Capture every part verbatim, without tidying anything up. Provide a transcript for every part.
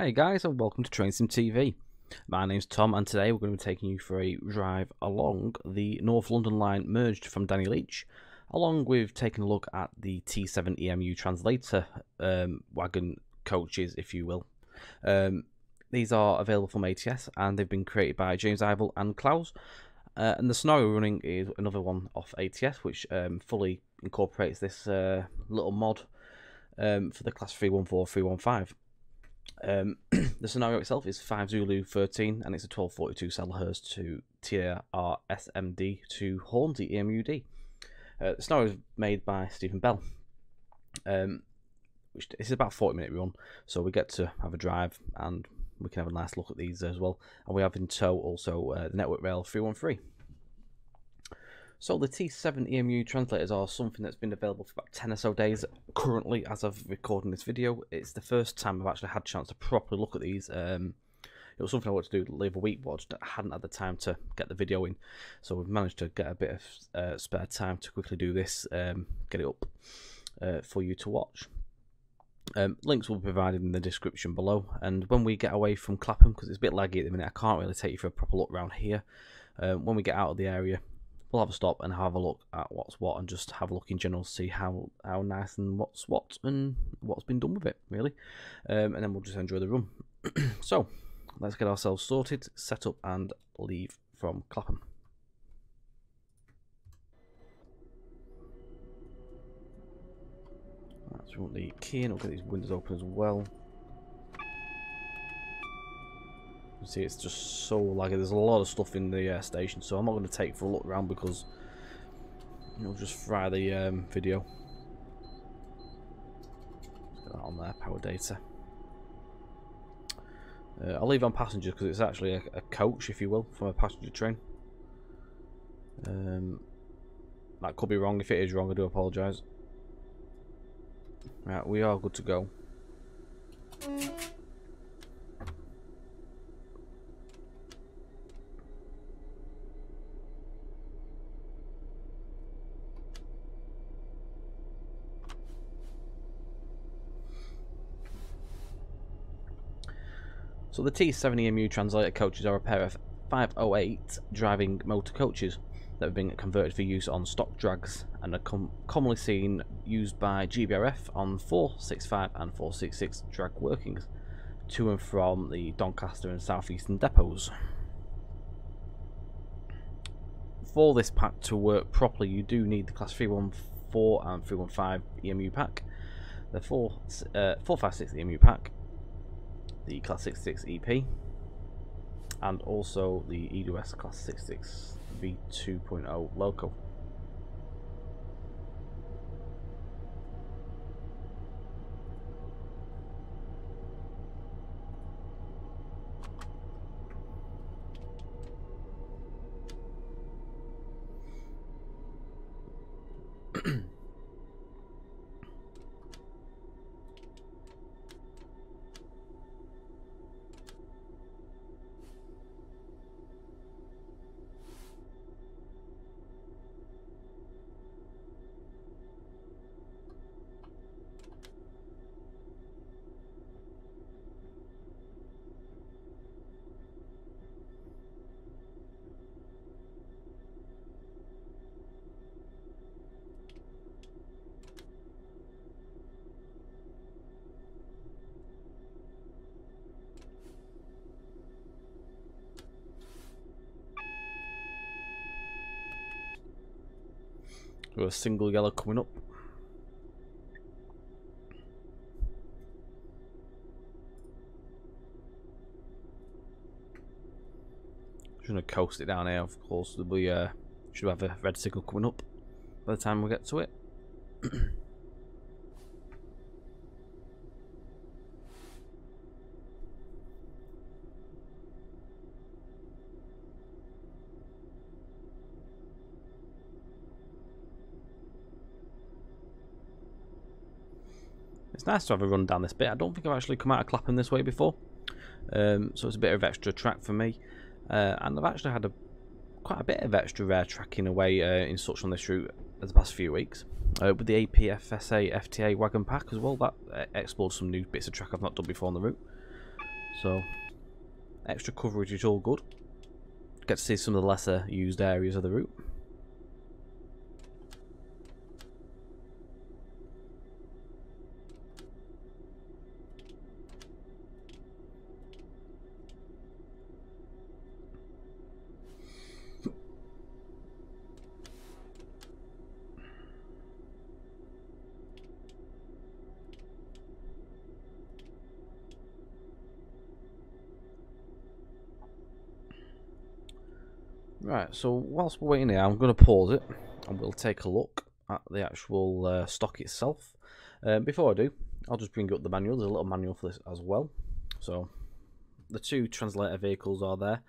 Hey guys, and welcome to Train Sim T V. My name's Tom, and today we're going to be taking you for a drive along the North London Line merged from Danny Leach, along with taking a look at the T seven E M U Translator um, wagon coaches, if you will. Um, these are available from A T S, and they've been created by James Ivel and Klaus. Uh, and the scenario running is another one off A T S, which um, fully incorporates this uh, little mod um, for the Class three one four three one five. Um, the scenario itself is five Zulu thirteen, and it's a twelve forty-two Selhurst to T R S M D to Hornsey E M U D. Uh, the scenario is made by Stephen Bell. Um, which it's about a forty minute run, so we get to have a drive and we can have a nice look at these as well. And we have in tow also uh, the Network Rail three one three. So the T seven E M U translators are something that's been available for about ten or so days currently as of recording this video. It's the first time I've actually had a chance to properly look at these. Um, it was something I wanted to do the other week, but I just hadn't had the time to get the video in. So we've managed to get a bit of uh, spare time to quickly do this, um, get it up uh, for you to watch. Um, links will be provided in the description below, and when we get away from Clapham, because it's a bit laggy at the minute, I can't really take you for a proper look around here. Um, when we get out of the area, we'll have a stop and have a look at what's what, and just have a look in general, see how, how nice and what's what and what's been done with it, really. Um, and then we'll just enjoy the run. So, let's get ourselves sorted, set up and leave from Clapham. Right, so we want the key in, we'll get these windows open as well. See, it's just so laggy. There's a lot of stuff in the uh, station, so I'm not going to take for a look around because it'll just fry the um, video. Let's get that on there, power data. Uh, I'll leave on passengers because it's actually a, a coach, if you will, from a passenger train. Um, that could be wrong. If it is wrong, I do apologise. Right, we are good to go. So the T seven E M U Translator coaches are a pair of five oh eight driving motor coaches that have been converted for use on stock drags and are com commonly seen used by G B R F on four sixty-five and four sixty-six drag workings to and from the Doncaster and Southeastern depots. For this pack to work properly, you do need the Class three one four and three one five E M U pack, the four fifty-six E M U pack, the Class sixty-six E P, and also the E W S Class sixty-six V two point oh loco. Got a single yellow coming up. Just gonna coast it down here. Of course, we uh, should have a red signal coming up by the time we get to it. It's nice to have a run down this bit. I don't think I've actually come out of Clapham this way before, um, so it's a bit of extra track for me. Uh, and I've actually had a quite a bit of extra rare tracking away uh, in such on this route over the past few weeks uh, with the A P F S A F T A wagon pack as well. That uh, explored some new bits of track I've not done before on the route. So extra coverage is all good. Get to see some of the lesser used areas of the route. Right, so whilst we're waiting here, I'm going to pause it and we'll take a look at the actual uh, stock itself. Uh, before I do, I'll just bring up the manual. There's a little manual for this as well. So the two translator vehicles are there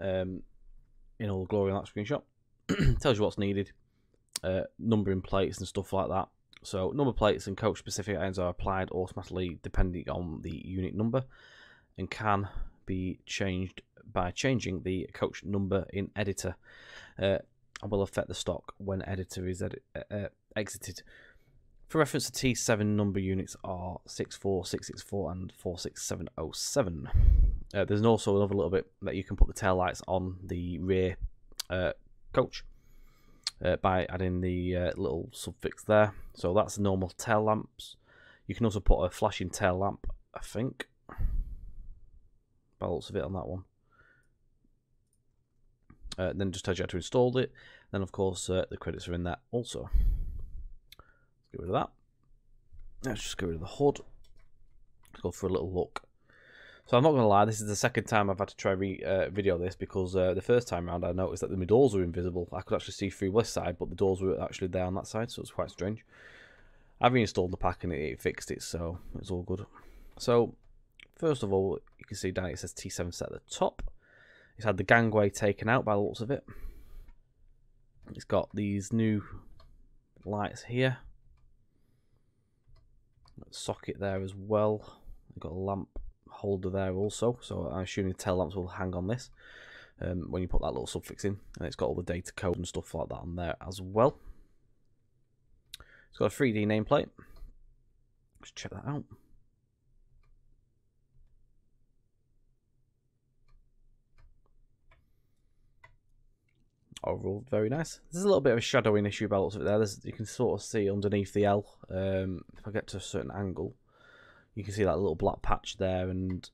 um, in all glory on that screenshot. Tells you what's needed, uh, numbering plates and stuff like that. So number plates and coach specific items are applied automatically depending on the unit number and can be changed by changing the coach number in editor, uh, and will affect the stock when editor is edit, uh, exited. For reference, the T seven number units are six four six six four and four six seven oh seven. Uh, there's also another little bit that you can put the tail lights on the rear uh, coach uh, by adding the uh, little suffix there. So that's the normal tail lamps. You can also put a flashing tail lamp, I think, by the looks of it on that one. Uh, then just tells you how to install it. Then, of course, uh, the credits are in there also. Let's get rid of that. Let's just get rid of the H U D. Let's go for a little look. So I'm not going to lie, this is the second time I've had to try re uh, video this, because uh, the first time around I noticed that the doors were invisible. I could actually see through this side, but the doors were actually there on that side, so it's quite strange. I reinstalled the pack and it, it fixed it, so it's all good. So first of all, you can see down it says T seven set at the top. It's had the gangway taken out by the looks of it. It's got these new lights here. Socket there as well. We've got a lamp holder there also. So I'm assuming the tail lamps will hang on this um, when you put that little suffix in. And it's got all the data code and stuff like that on there as well. It's got a three D nameplate. Let's check that out. Overall, very nice. There's a little bit of a shadowing issue by lots of it there. There's, you can sort of see underneath the L. Um, if I get to a certain angle, you can see that little black patch there, and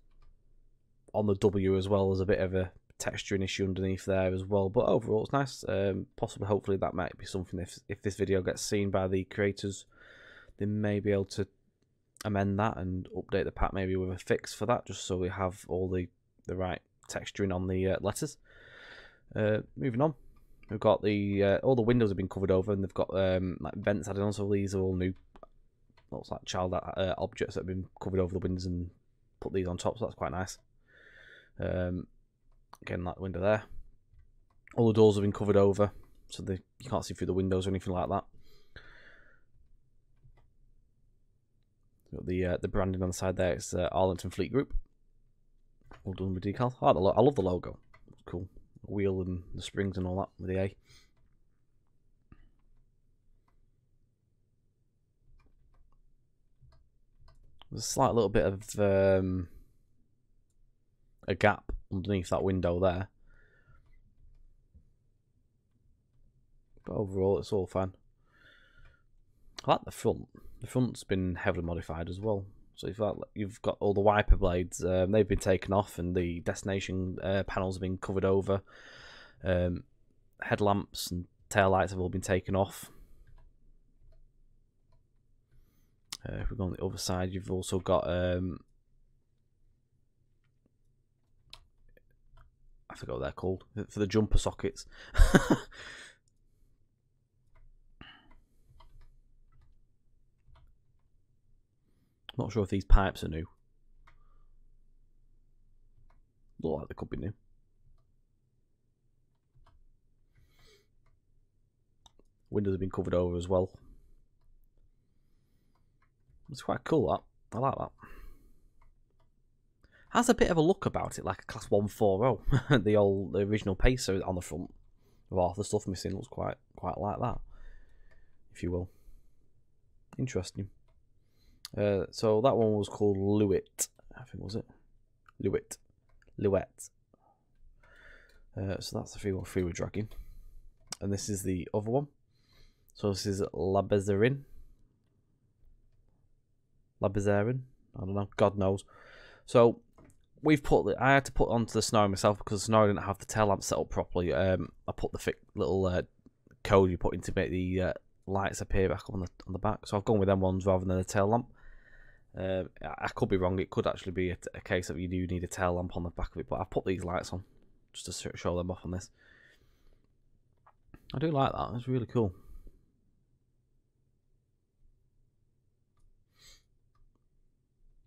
on the W as well, there's a bit of a texturing issue underneath there as well. But overall, it's nice. Um, possibly, hopefully, that might be something. If if this video gets seen by the creators, they may be able to amend that and update the pack maybe with a fix for that, just so we have all the the right texturing on the uh, letters. Uh, moving on. We've got the uh, all the windows have been covered over, and they've got um, like vents added on. So these are all new, looks like child uh, objects that have been covered over the windows and put these on top. So that's quite nice. Um, again, that window there. All the doors have been covered over, so they, you can't see through the windows or anything like that. Got the uh, the branding on the side there. It's uh, Arlington Fleet Group. All done with decal. Oh, the lo I love the logo. It's cool. Wheel and the springs and all that with the A. There's a slight little bit of um, a gap underneath that window there, but overall it's all fine. I like the front. The front's been heavily modified as well. So you've got, you've got all the wiper blades, um, they've been taken off, and the destination uh, panels have been covered over. Um, headlamps and taillights have all been taken off. Uh, if we go on the other side, you've also got, um, I forgot what they're called, for the jumper sockets. Not sure if these pipes are new. Look like they could be new. Windows have been covered over as well. It's quite cool, that. I like that. Has a bit of a look about it, like a Class one forty. The old, the original Pacer on the front of half the stuff missing looks quite, quite like that, if you will. Interesting. Uh, so that one was called Lewitt, I think, was it? Lewitt. Lewitt. Uh, so that's the three one three we're dragging. And this is the other one. So this is Labezarin. Labezarin. I don't know. God knows. So we've put the, I had to put onto the snow myself because the snow didn't have the tail lamp set up properly. Um, I put the thick little uh, code you put in to make the uh, lights appear back on the on the back. So I've gone with them ones rather than a tail lamp. Uh, I could be wrong. It could actually be a, a case that you do need a tail lamp on the back of it. But I've put these lights on just to show them off on this. I do like that. It's really cool.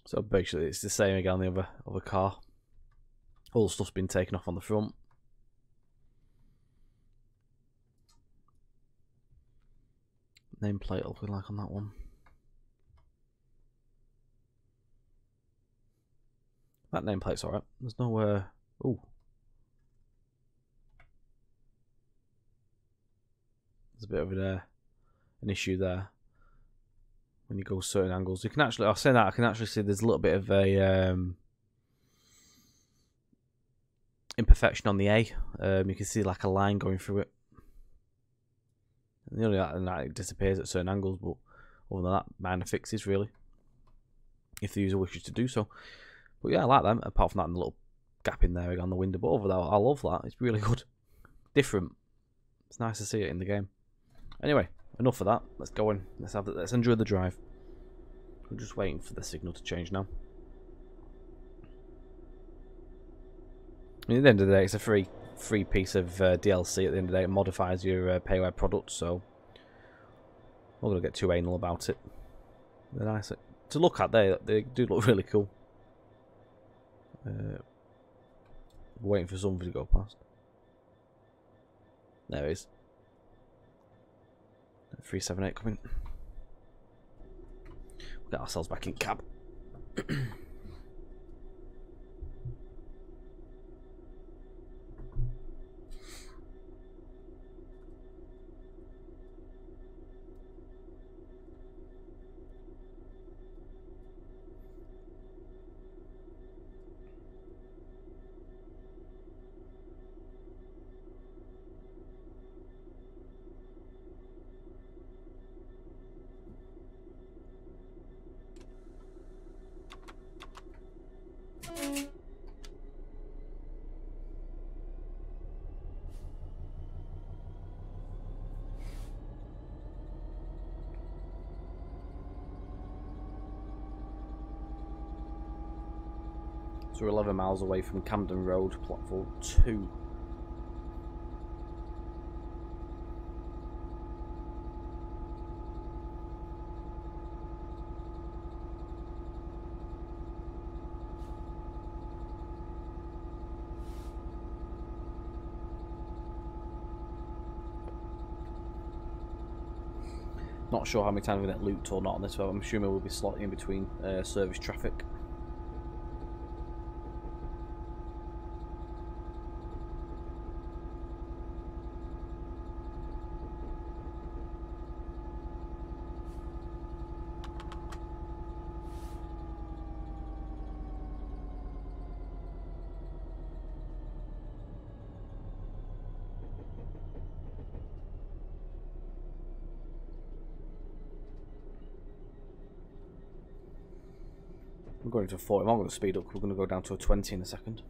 So basically it's the same again on the other, other car. All the stuff's been taken off on the front. Nameplate looking like on that one. That nameplate's alright. There's no... Uh, ooh. There's a bit of an, uh, an issue there. When you go certain angles, you can actually, I'll say that, I can actually see there's a little bit of a um, imperfection on the A. Um, you can see like a line going through it. And the only that, that it disappears at certain angles, but other than that, minor fixes really, if the user wishes to do so. But yeah, I like them, apart from that and the little gap in there on the window. But over there, I love that, it's really good. Different. It's nice to see it in the game. Anyway, enough of that. Let's go in. Let's have. Let's enjoy the drive. We're just waiting for the signal to change now. And at the end of the day, it's a free, free piece of uh, D L C. At the end of the day, it modifies your uh, payware product, so we're gonna get too anal about it. They're nice to look at. They they do look really cool. Uh, waiting for something to go past. There it is. three seven eight coming. We'll get ourselves back in cab. So we're eleven miles away from Camden Road, platform two. Not sure how many times we're going to get looped or not on this, but I'm assuming we'll be slotting in between uh, service traffic. Going to forty. I'm not going to speed up. We're going to go down to a twenty in a second.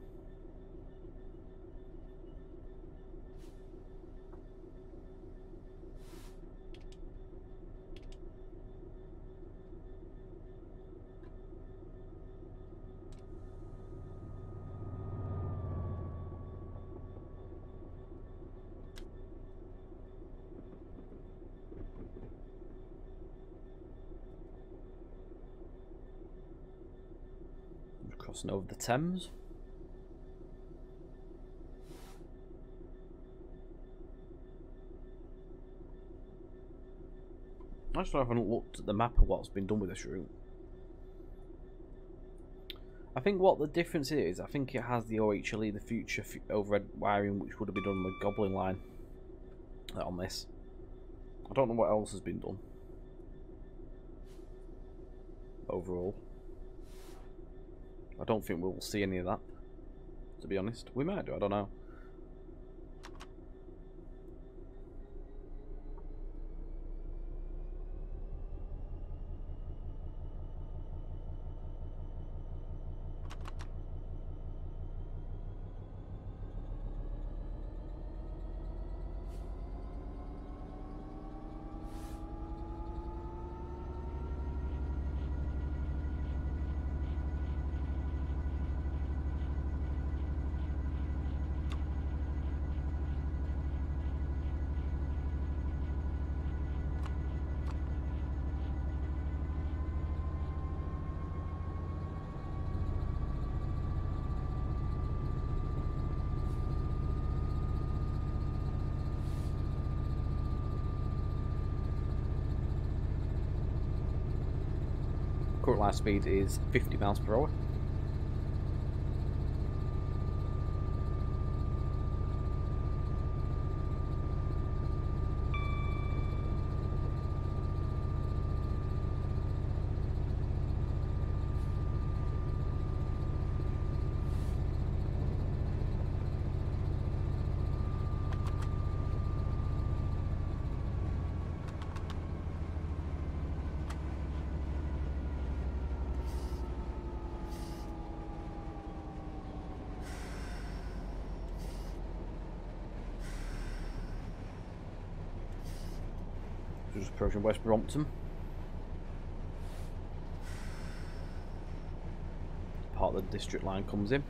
Crossing over the Thames. Actually, I haven't looked at the map of what's been done with this route. I think what the difference is, I think it has the O H L E, the future overhead wiring, which would have been done on the GOBLIN line on this. I don't know what else has been done overall. I don't think we'll see any of that, to be honest. We might do, I don't know. Current light speed is fifty miles per hour. Just approaching West Brompton. Part of the district line comes in.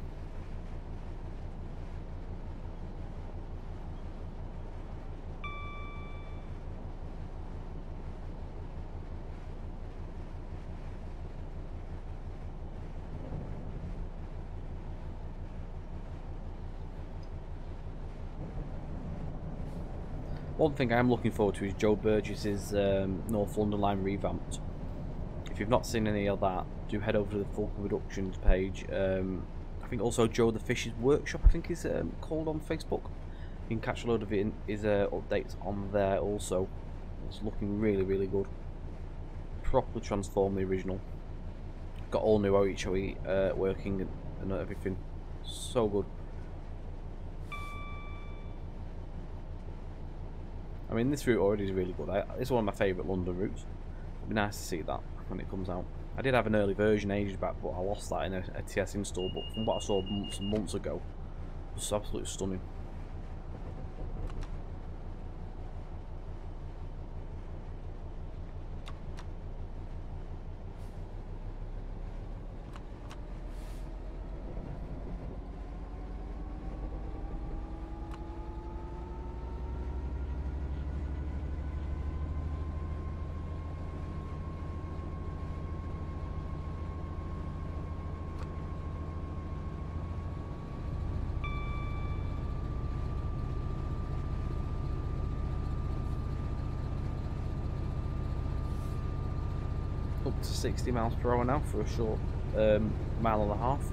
One thing I'm looking forward to is Joe Burgess's um, North London Line revamped. If you've not seen any of that, do head over to the Fulkin productions page. Um, I think also Joe the Fish's Workshop, I think is um, called on Facebook. You can catch a load of it in, his uh, updates on there also. It's looking really, really good. Properly transformed the original. Got all new O H O E uh, working and, and everything. So good. I mean, this route already is really good. I, it's one of my favourite London routes. It'd be nice to see that when it comes out. I did have an early version ages back, but I lost that in a, a T S install. But from what I saw months and months ago, it was absolutely stunning. Up to sixty miles per hour now for a short um, mile and a half.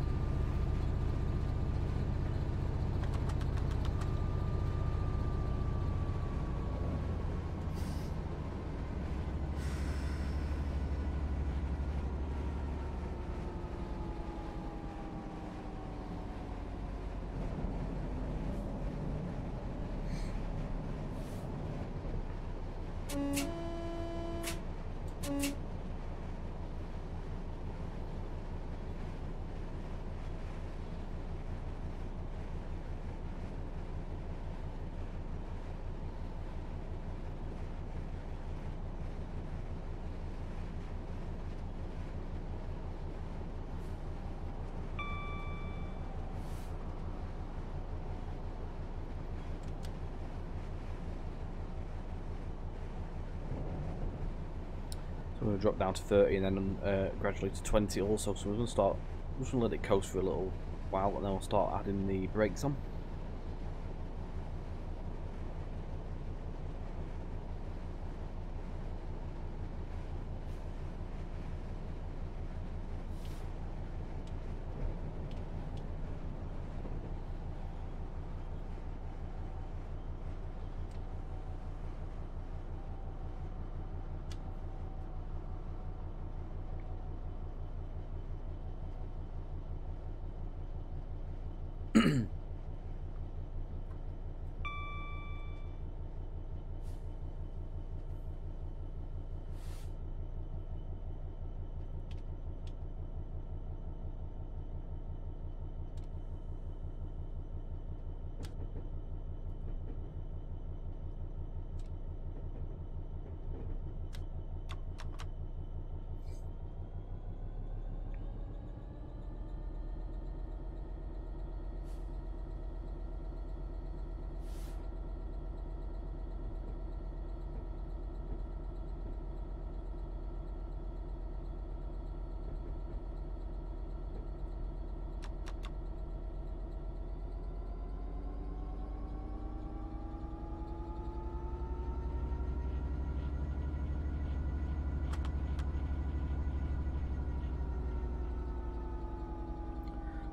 I'm going to drop down to thirty and then uh, gradually to twenty also, so we're going to start, I'm just going to let it coast for a little while and then I'll start adding the brakes on.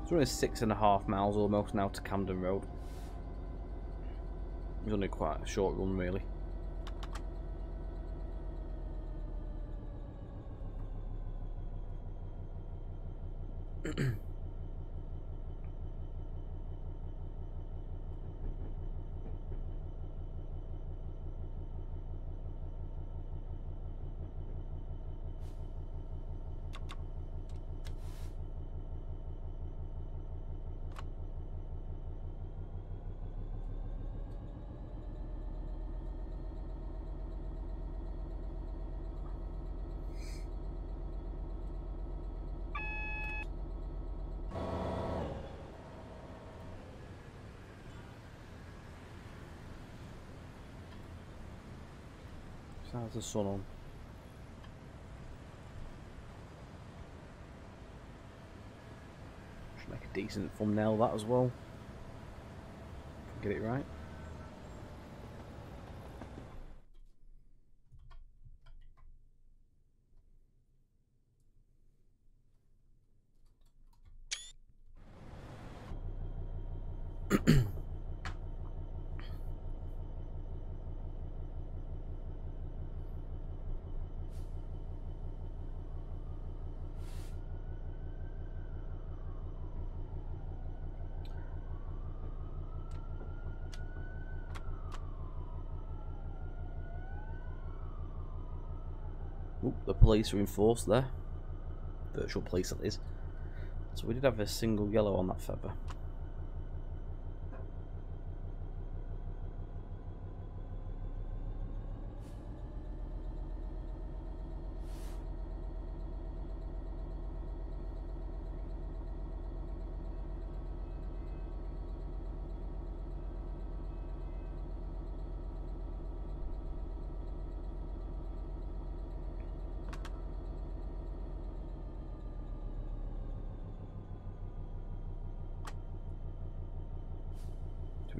It's only six and a half miles almost now to Camden Road. It's only quite a short run really. How's the sun on? Should make a decent thumbnail that as well. Get it right. The police are enforced there. Virtual police, that is. So we did have a single yellow on that feather.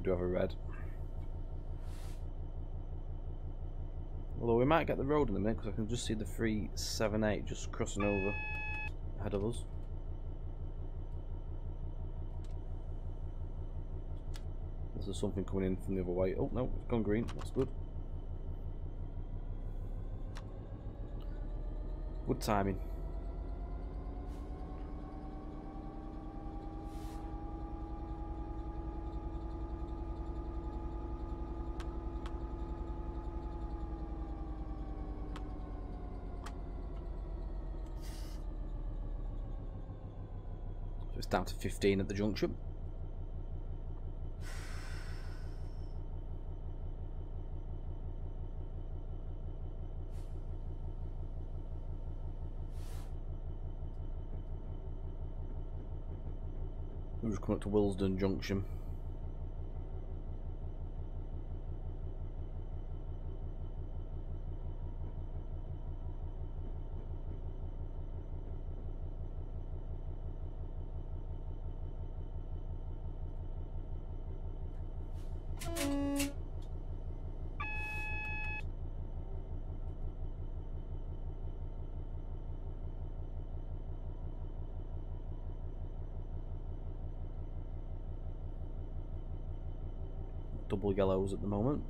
Have a red, although we might get the road in a minute because I can just see the three seven eight just crossing over ahead of us. This is something coming in from the other way. Oh no, it's gone green, that's good. Good timing. Down to fifteen at the junction. We're just coming up to Willesden Junction. Double yellows at the moment.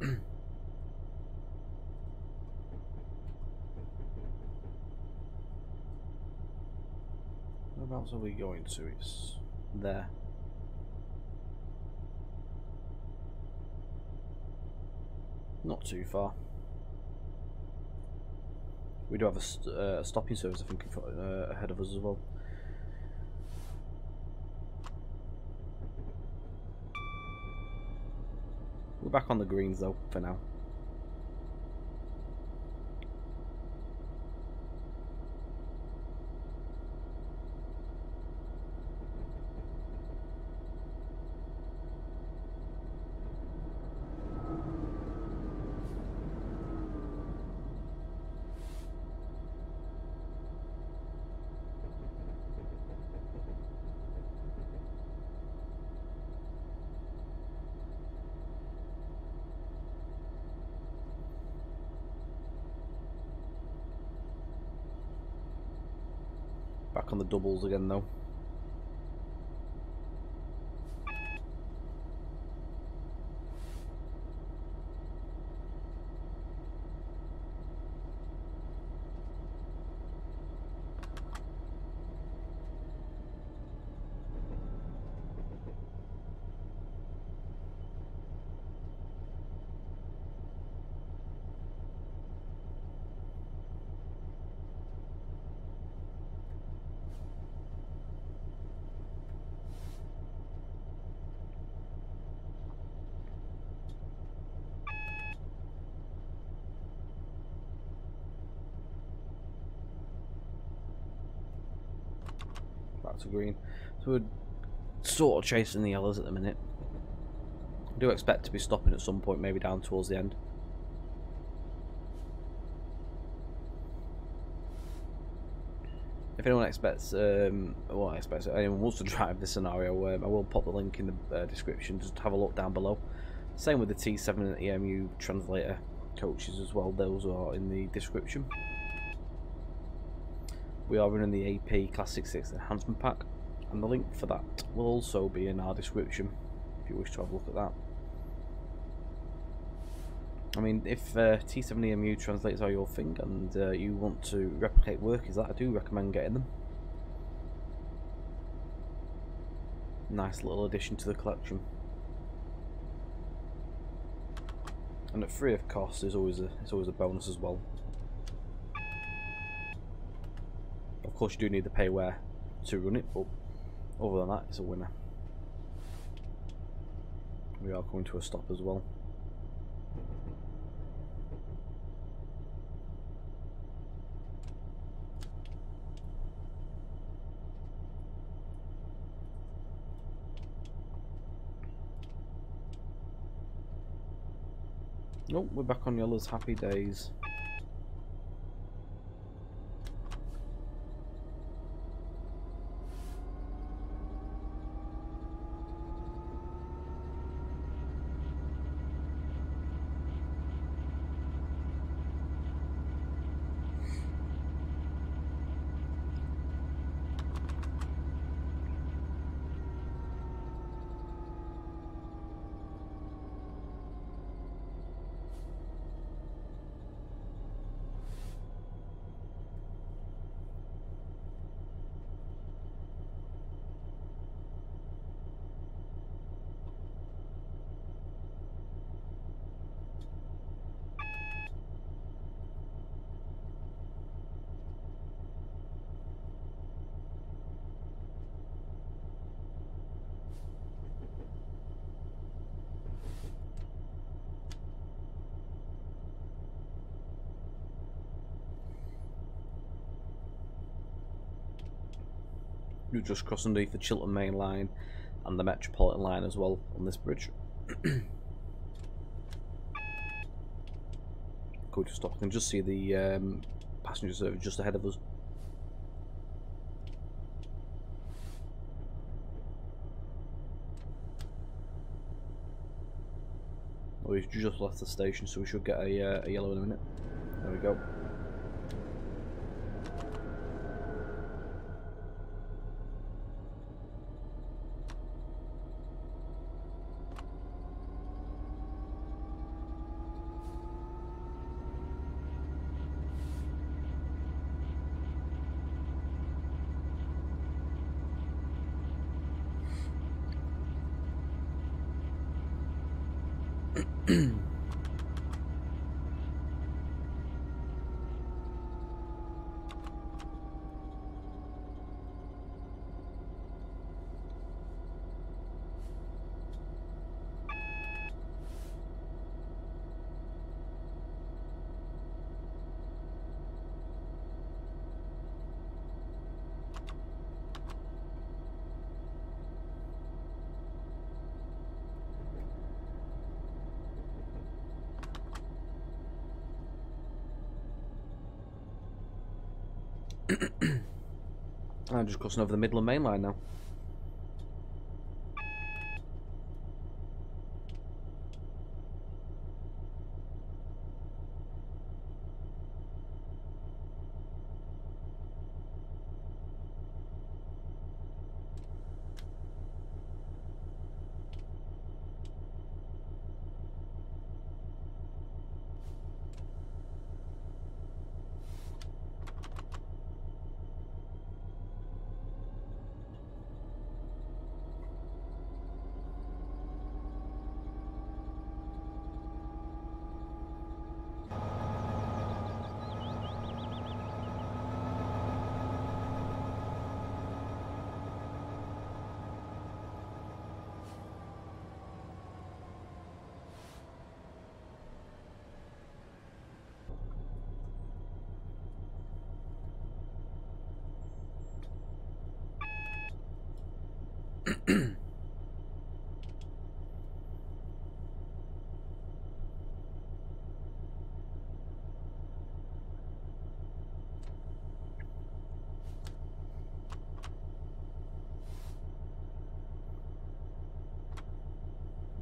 Whereabouts are we going to? It's there. Not too far. We do have a st uh, stopping service, I think, uh, ahead of us as well. We're back on the greens though for now. On the doubles again though. To green, so we're sort of chasing the yellows at the minute. I do expect to be stopping at some point, maybe down towards the end. If anyone expects, um, well, I expect anyone wants to drive this scenario, um, I will pop the link in the uh, description. Just have a look down below. Same with the T seven and the E M U Translator coaches as well. Those are in the description. We are running the A P Class sixty-six Enhancement Pack, and the link for that will also be in our description if you wish to have a look at that. I mean, if uh, T seven E M U Translators are your thing and uh, you want to replicate work is that, I do recommend getting them. Nice little addition to the collection. And at free of cost is always a, it's always a bonus as well. Of course you do need the payware to run it, but other than that it's a winner. We are coming to a stop as well. Nope, we're back on yellow's happy days. You just cross underneath the Chiltern Main Line and the Metropolitan Line as well on this bridge. Cool to stop. I can just see the um, passenger service just ahead of us. Oh, we've just left the station, so we should get a, uh, a yellow in a minute. There we go. I'm just crossing over the Midland Main Line now.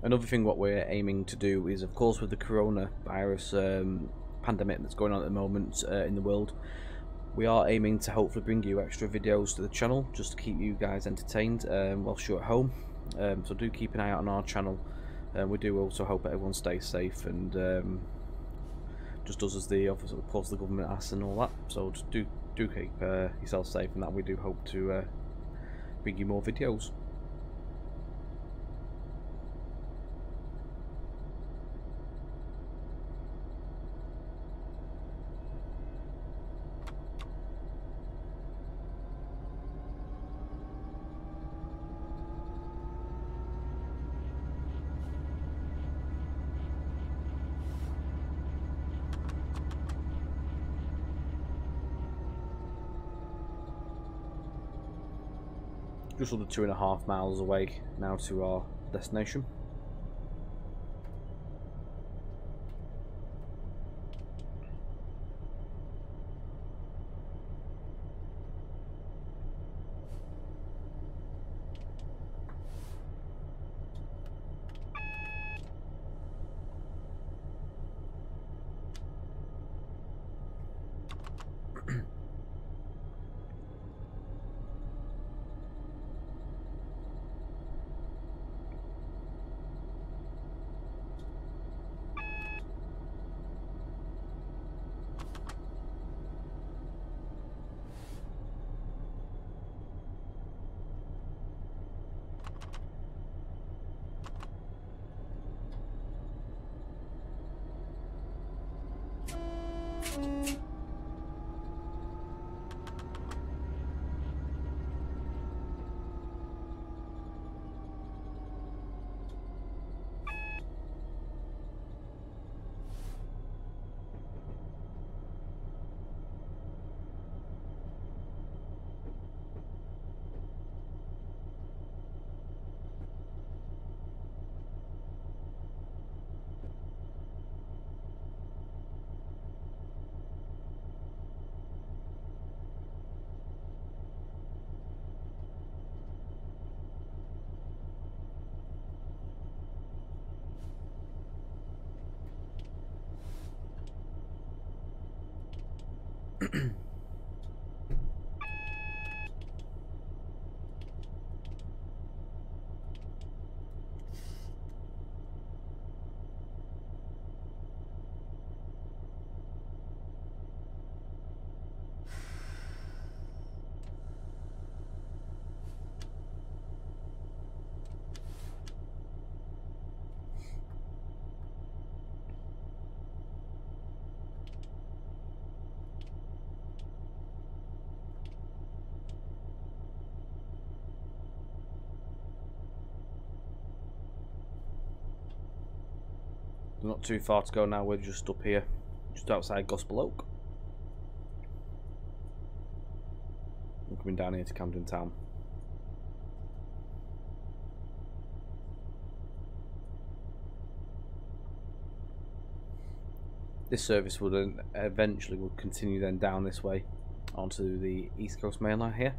Another thing what we're aiming to do is, of course, with the coronavirus um, pandemic that's going on at the moment uh, in the world, we are aiming to hopefully bring you extra videos to the channel just to keep you guys entertained um, whilst you're at home. Um, so do keep an eye out on our channel. Uh, we do also hope everyone stays safe and um, just does as the office, of course, the government asks and all that. So just do do keep uh, yourself safe, and that we do hope to uh, bring you more videos. Just under two and a half miles away now to our destination. Not too far to go now, we're just up here, just outside Gospel Oak. I'm coming down here to Camden Town. This service will then eventually will continue then down this way onto the East Coast Main Line here.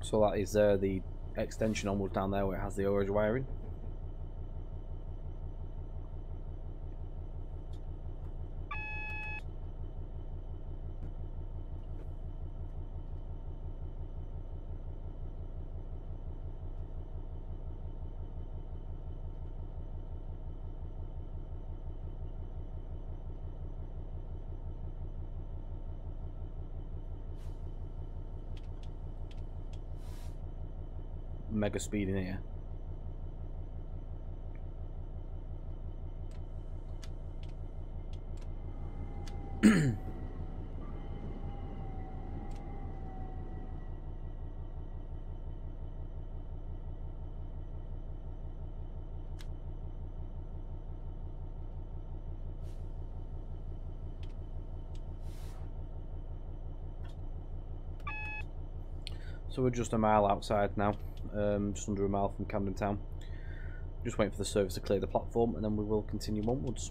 So that is uh, the extension onwards down there where it has the orange wiring. Mega speed in here. So we're just a mile outside now. Um, just under a mile from Camden Town. Just waiting for the service to clear the platform and then we will continue onwards.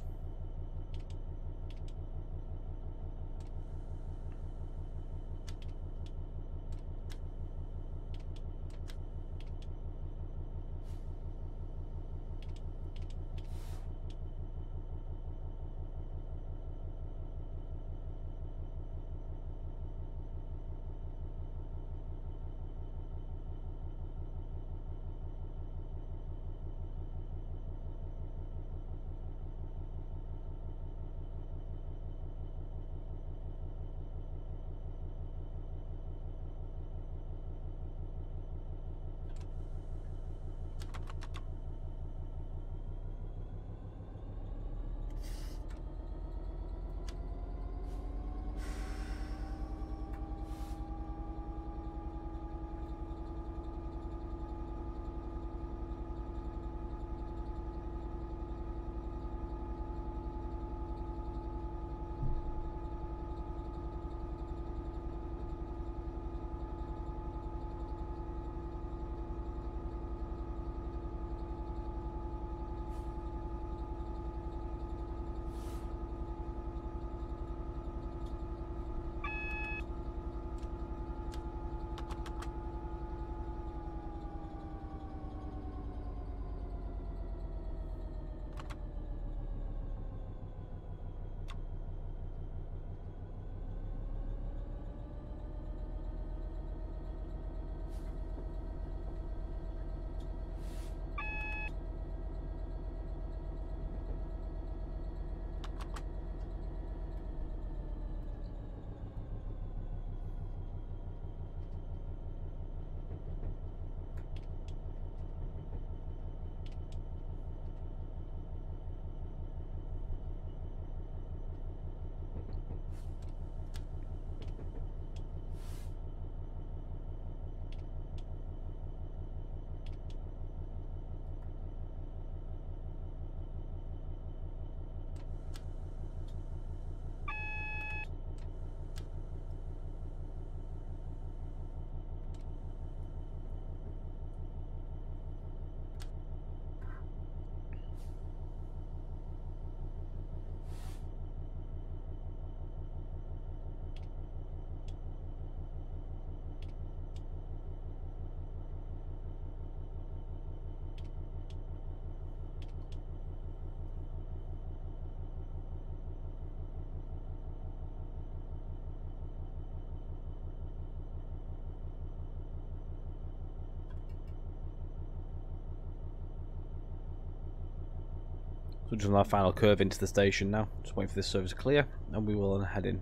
So we're just on our final curve into the station now. Just waiting for this service to clear and we will head in.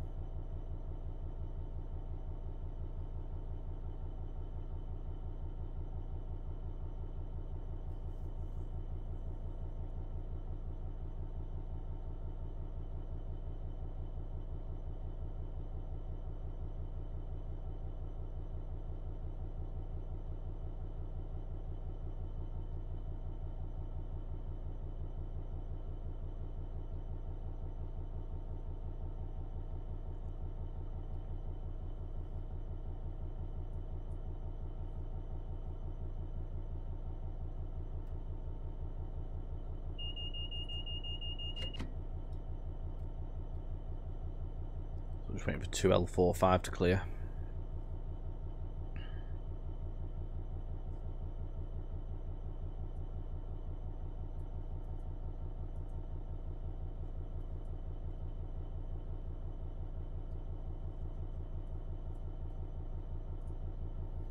Just waiting for two L forty-five to clear.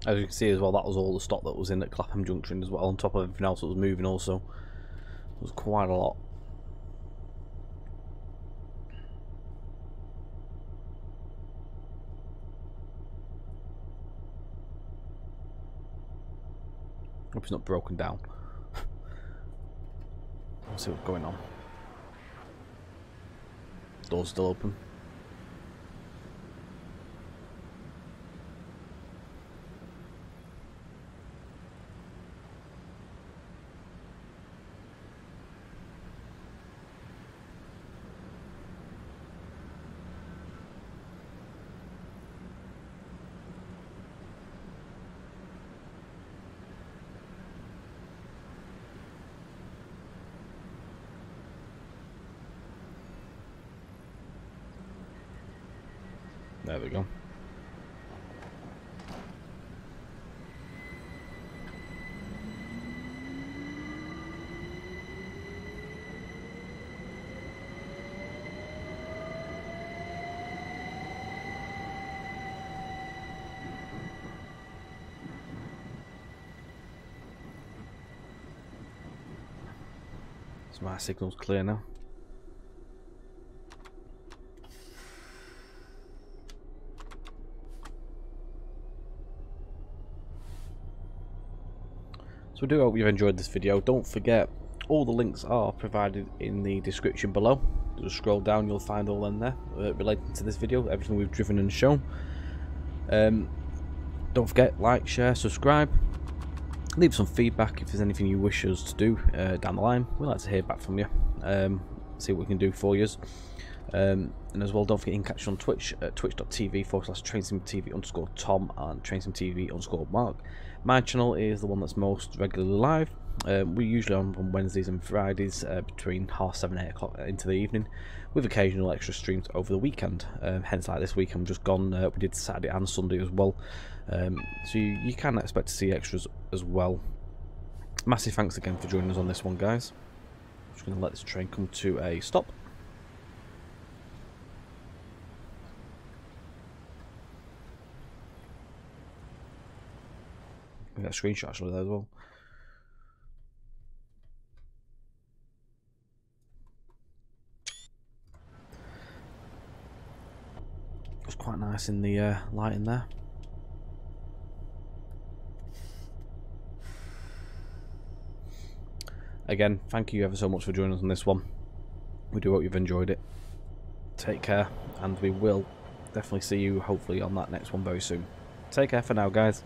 As you can see as well, that was all the stock that was in at Clapham Junction as well, on top of everything else that was moving also. It was quite a lot. It's not broken down. Let's see what's going on. Door's still open. There we go. So my signal's clear now. So we do hope you've enjoyed this video. Don't forget, all the links are provided in the description below. Just scroll down, you'll find all in there uh, relating to this video, everything we've driven and shown. Um, don't forget, like, share, subscribe. Leave some feedback if there's anything you wish us to do uh, down the line. We'd like to hear back from you. Um, see what we can do for you. Um, and as well, don't forget you can catch us on Twitch at twitch dot T V forward slash Train Sim T V underscore Tom and Train Sim T V underscore Mark. My channel is the one that's most regularly live. Um, we're usually on, on Wednesdays and Fridays uh, between half seven and eight o'clock into the evening, with occasional extra streams over the weekend. Um, hence, like this week, I'm just gone. Uh, we did Saturday and Sunday as well, um, so you, you can expect to see extras as well. Massive thanks again for joining us on this one, guys. I'm just going to let this train come to a stop. Get a screenshot actually there as well. It was quite nice in the uh, light in there. Again, thank you ever so much for joining us on this one. We do hope you've enjoyed it. Take care, and we will definitely see you hopefully on that next one very soon. Take care for now, guys.